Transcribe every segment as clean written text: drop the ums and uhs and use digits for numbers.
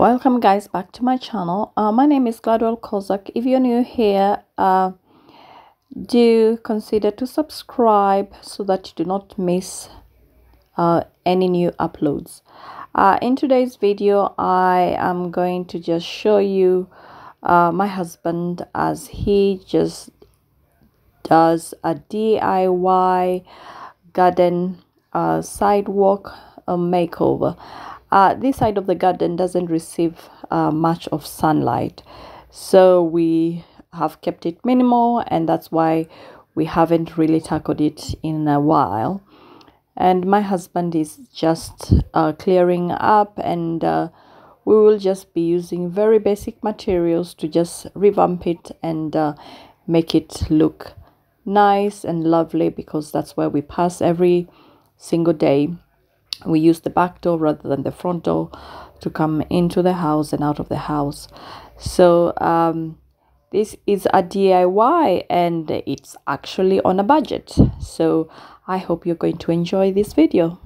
Welcome guys back to my channel. My name is Gladwell Kozak. If you're new here, do consider to subscribe so that you do not miss any new uploads. In today's video, I am going to just show you my husband as he just does a DIY garden sidewalk makeover. This side of the garden doesn't receive much of sunlight, so we have kept it minimal, and that's why we haven't really tackled it in a while. And my husband is just clearing up, and we will just be using very basic materials to just revamp it and make it look nice and lovely, because that's where we pass every single day. We use the back door rather than the front door to come into the house and out of the house. So this is a DIY, and it's actually on a budget. So I hope you're going to enjoy this video.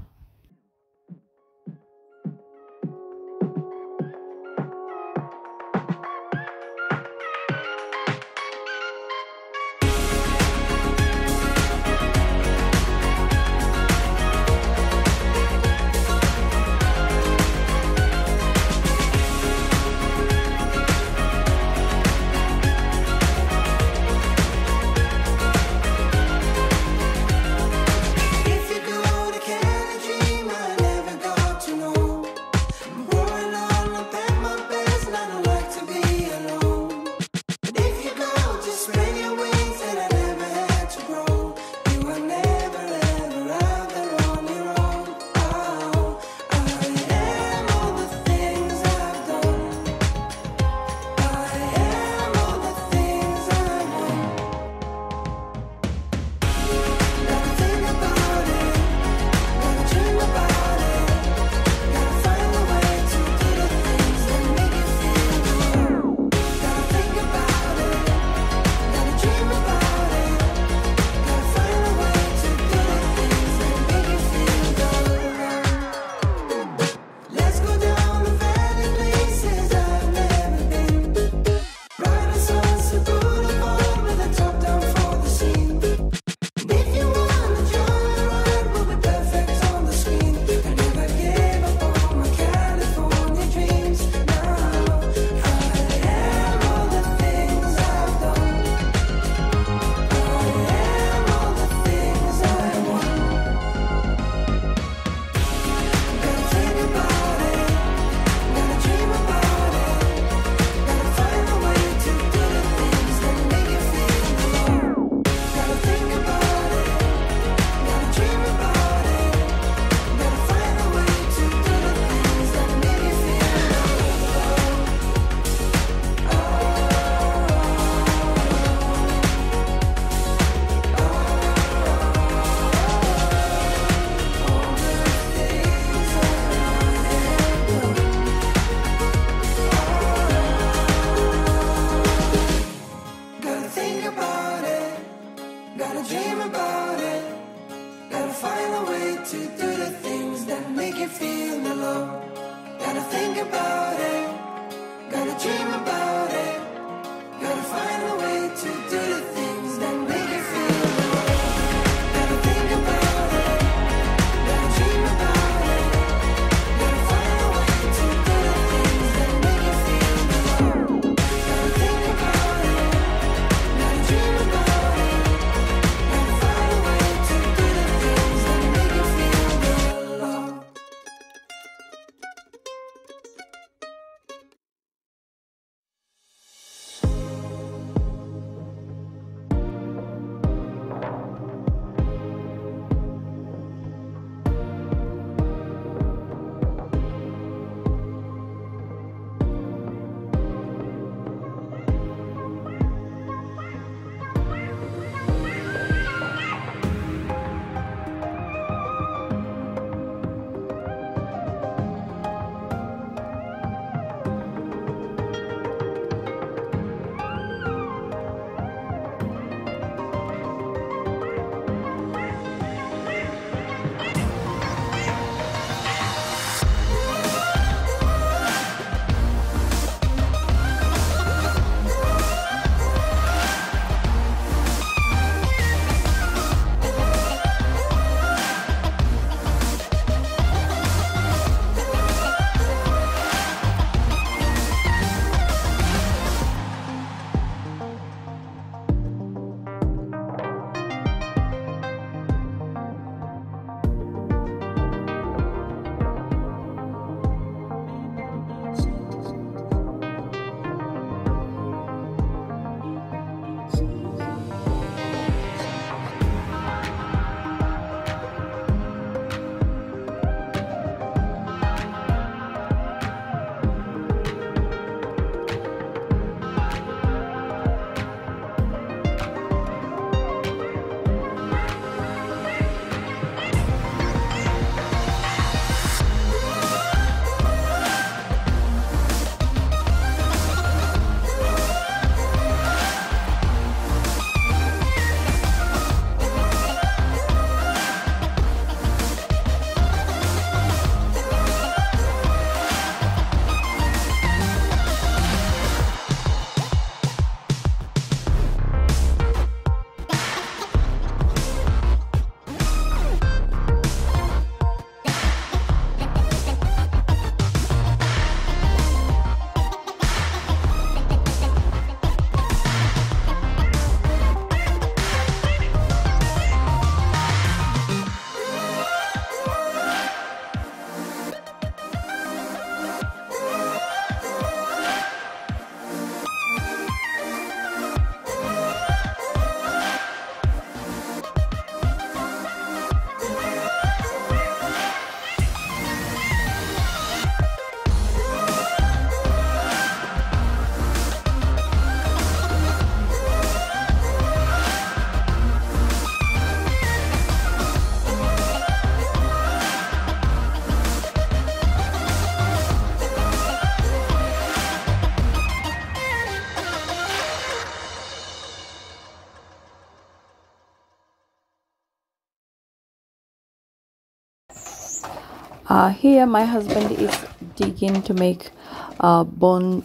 Here my husband is digging to make borders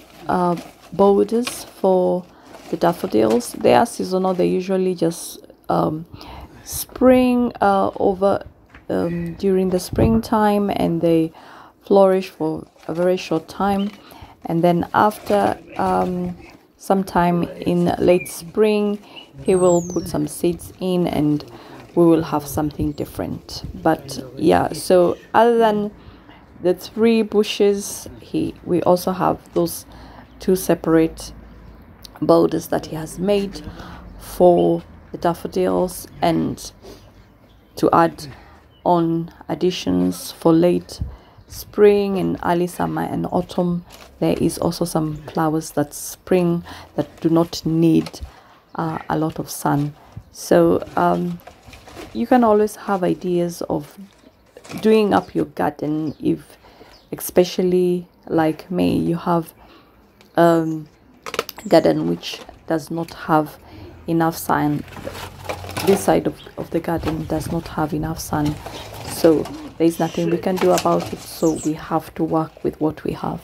for the daffodils. They are seasonal. They usually just spring during the springtime, and they flourish for a very short time, and then after sometime in late spring he will put some seeds in and we will have something different. But yeah, so other than the three bushes, we also have those two separate boulders that he has made for the daffodils, and to add on additions for late spring and early summer and autumn. There is also some flowers that spring that do not need a lot of sun. So you can always have ideas of doing up your garden, if especially like me, you have garden which does not have enough sun. This side of the garden does not have enough sun, so there is nothing we can do about it, so we have to work with what we have.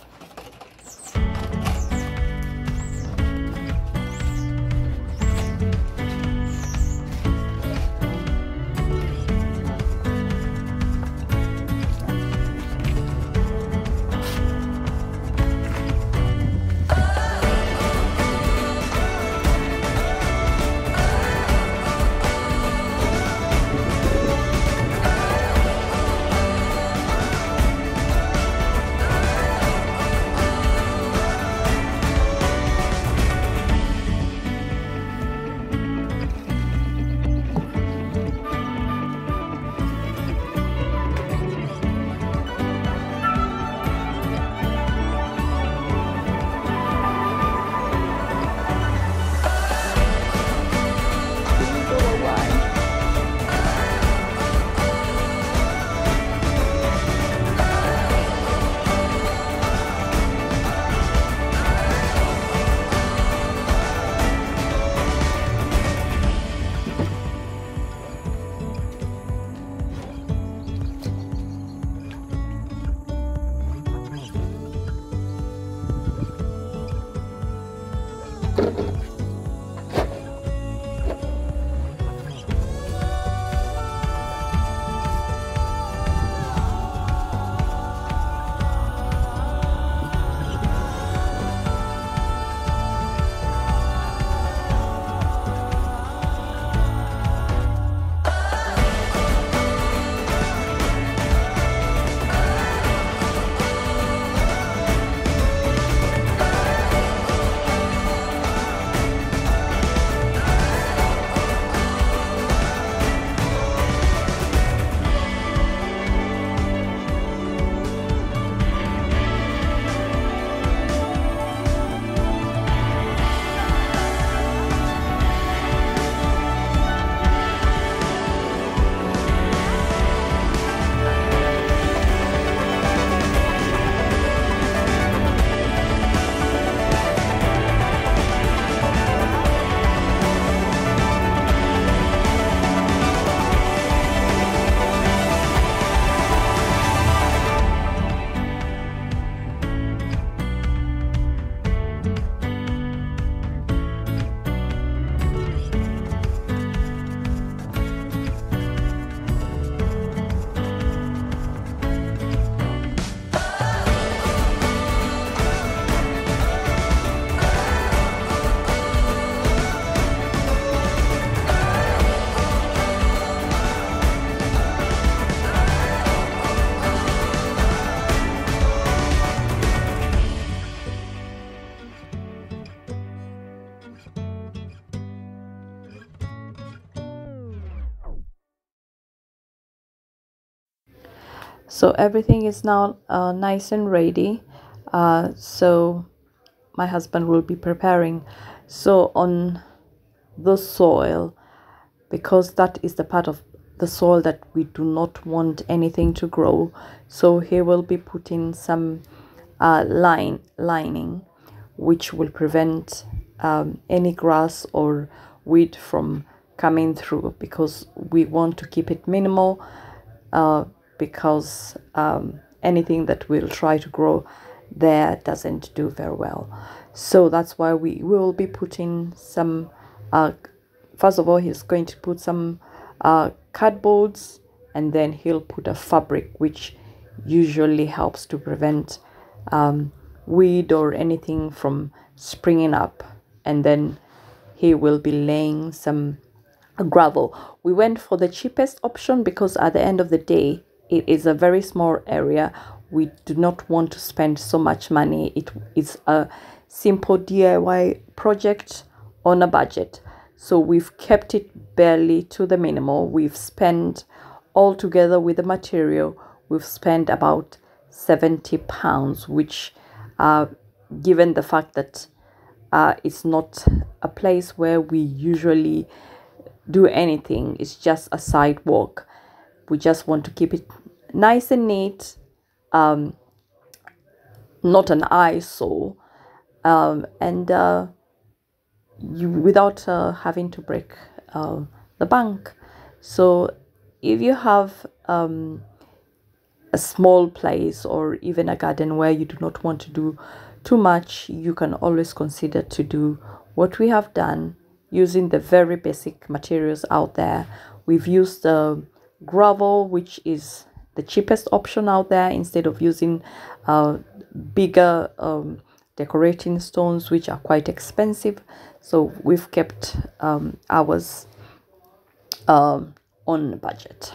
So everything is now nice and ready. So my husband will be preparing. So on the soil, because that is the part of the soil that we do not want anything to grow, so he will be putting some lining, which will prevent any grass or weed from coming through, because we want to keep it minimal because anything that we'll try to grow there doesn't do very well. So that's why we will be putting some, first of all, he's going to put some cardboards, and then he'll put a fabric, which usually helps to prevent weed or anything from springing up. And then he will be laying some gravel. We went for the cheapest option because at the end of the day, it is a very small area. We do not want to spend so much money. It is a simple DIY project on a budget. So we've kept it barely to the minimal. We've spent all together with the material, we've spent about £70, which given the fact that it's not a place where we usually do anything, it's just a sidewalk. We just want to keep it nice and neat, not an eyesore, without having to break the bank. So if you have a small place or even a garden where you do not want to do too much, you can always consider to do what we have done using the very basic materials out there. We've used gravel, which is the cheapest option out there, instead of using bigger decorating stones, which are quite expensive. So we've kept ours on budget.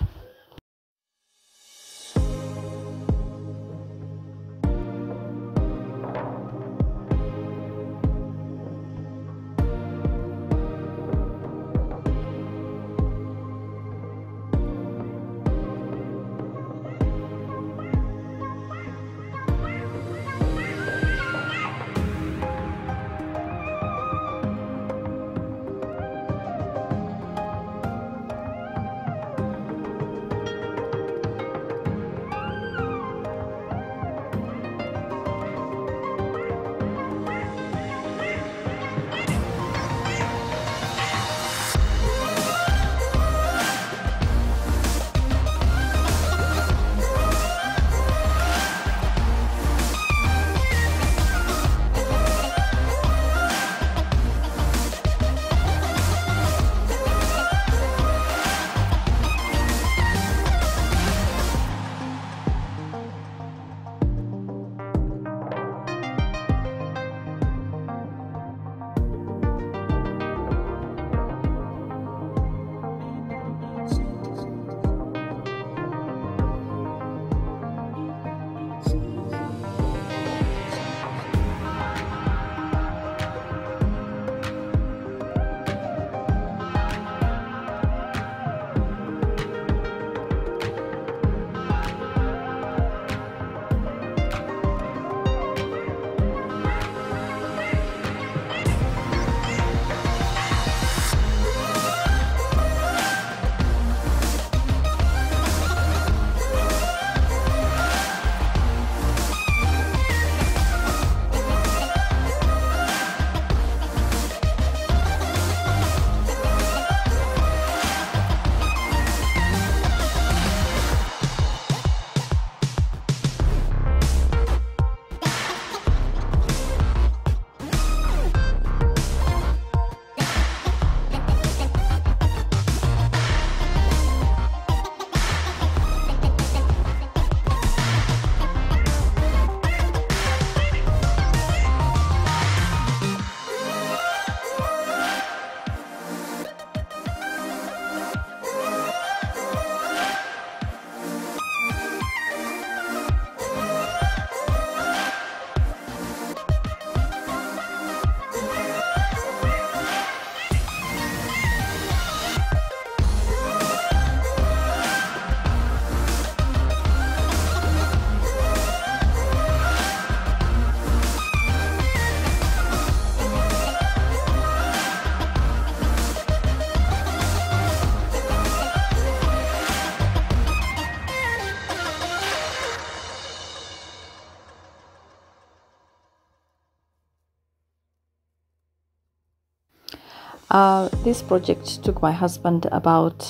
This project took my husband about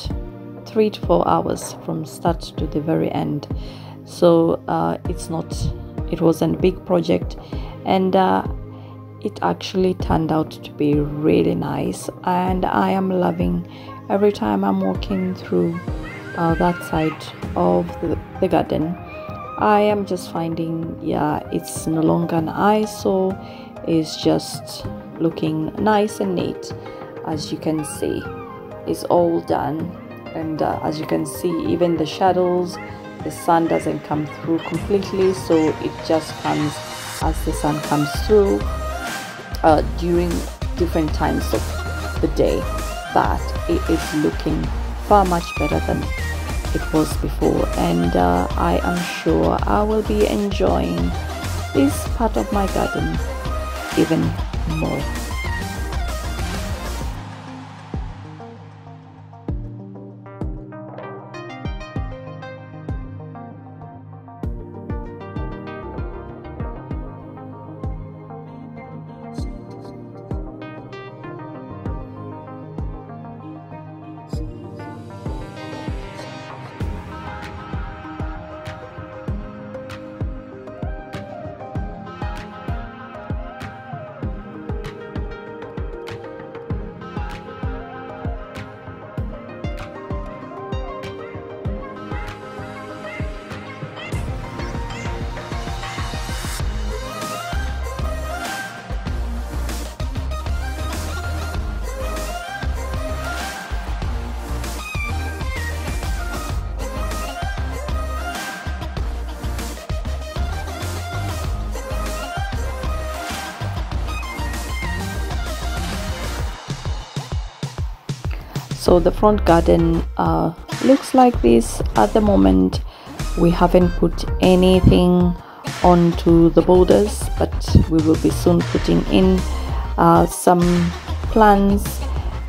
3 to 4 hours from start to the very end. So it wasn't a big project, and it actually turned out to be really nice, and I am loving every time I'm walking through that side of the garden. I am just finding, yeah, it's no longer an eyesore, it's just looking nice and neat. As you can see, it's all done, and as you can see, even the shadows, the sun doesn't come through completely, so it just comes as the sun comes through during different times of the day. But it is looking far much better than it was before, and I am sure I will be enjoying this part of my garden even more. So the front garden looks like this at the moment. We haven't put anything onto the borders, but we will be soon putting in some plants,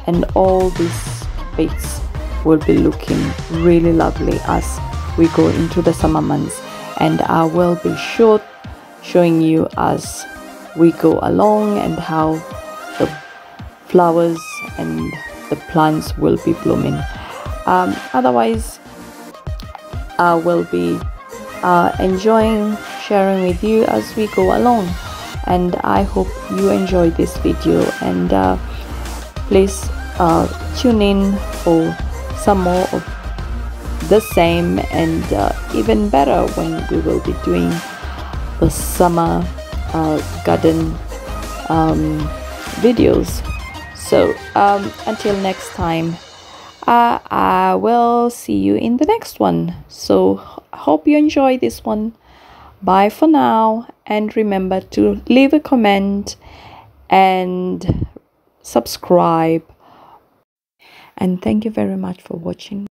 and all these bits will be looking really lovely as we go into the summer months, and I will be showing you as we go along and how the flowers and the plants will be blooming. Otherwise, I will be enjoying sharing with you as we go along, and I hope you enjoy this video, and please tune in for some more of the same, and even better when we will be doing the summer garden videos. So until next time, I will see you in the next one. So hope you enjoy this one. Bye for now, and remember to leave a comment and subscribe, and thank you very much for watching.